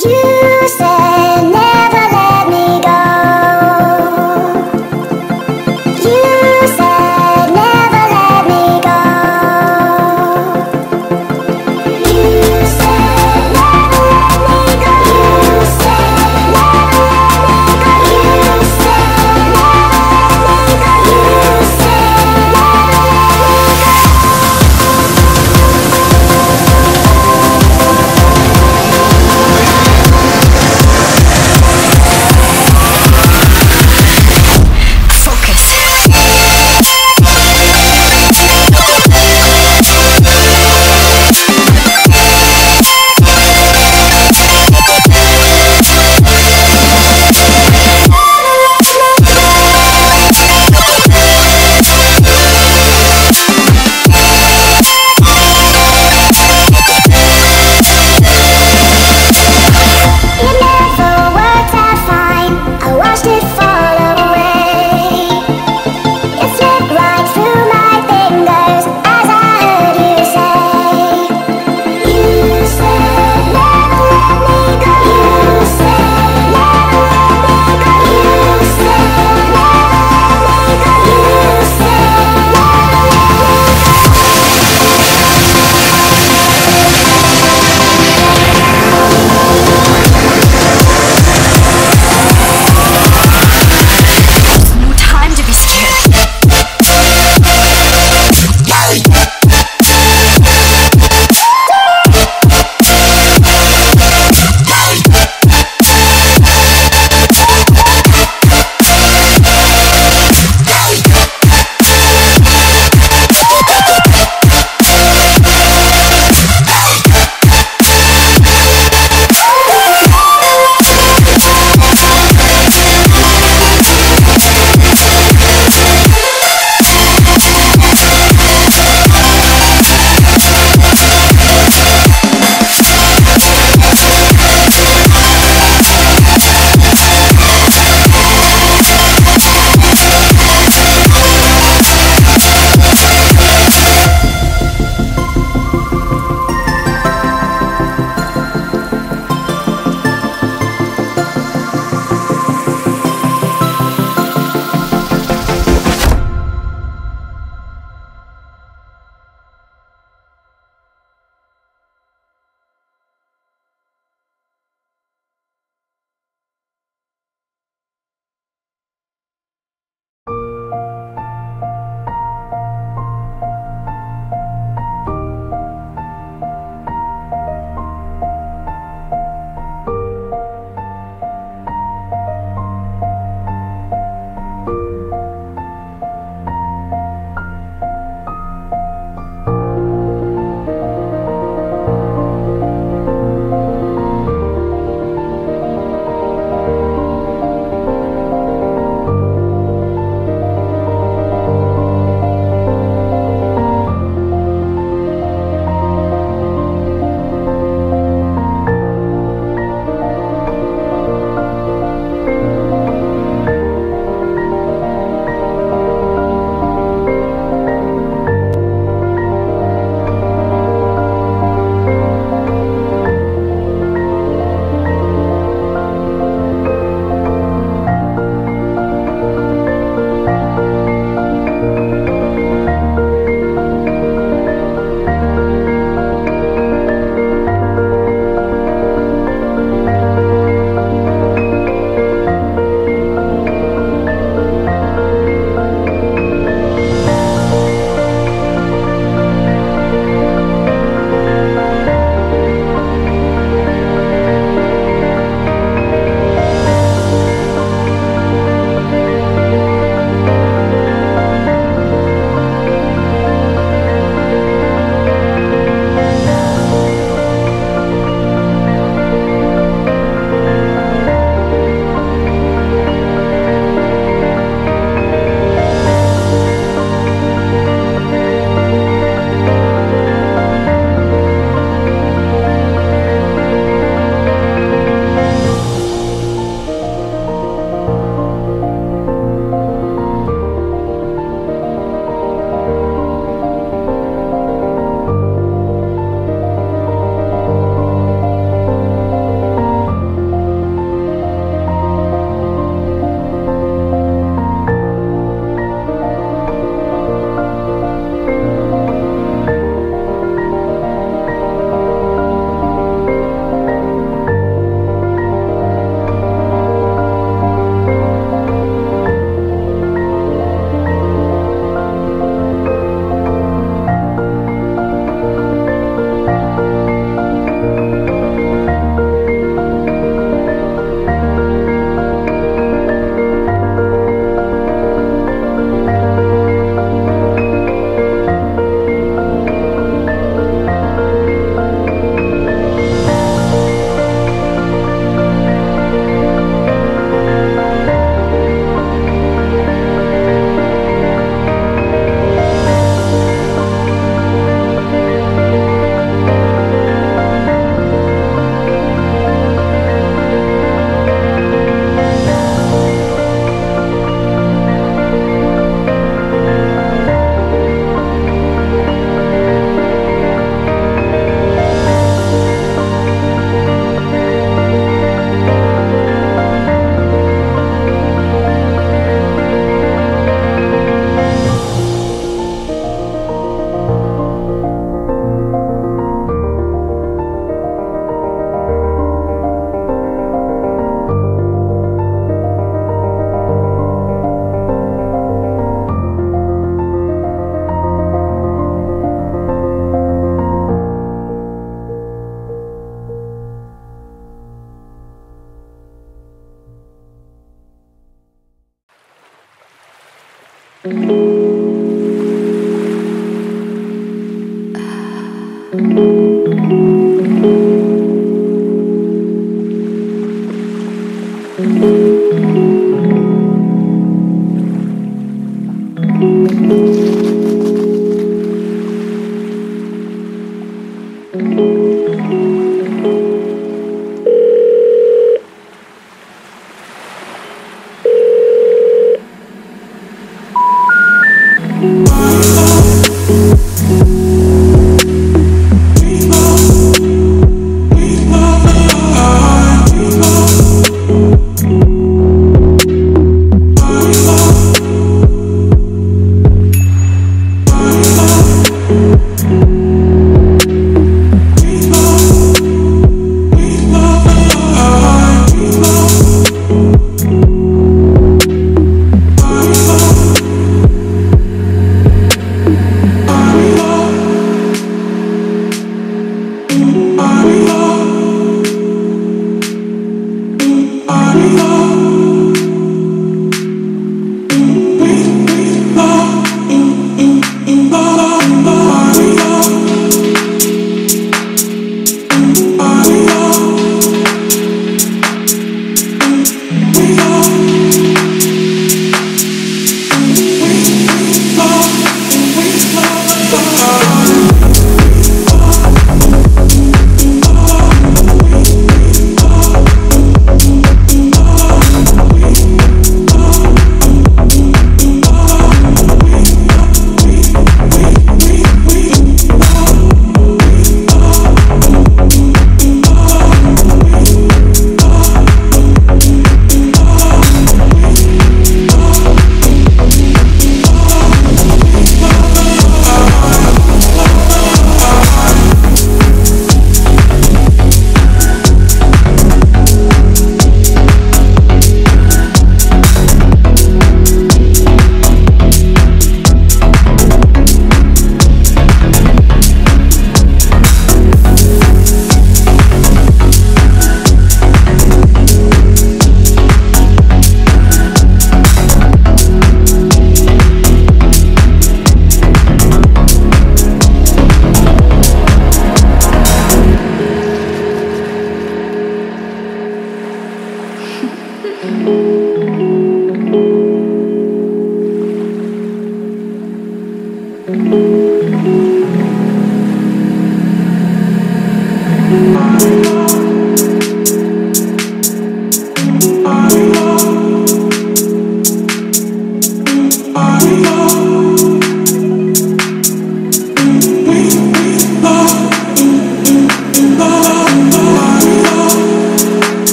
You said never let me go. You said never let me go. You said never let me go. You said never let me go. You said never let me go. You said never let me go.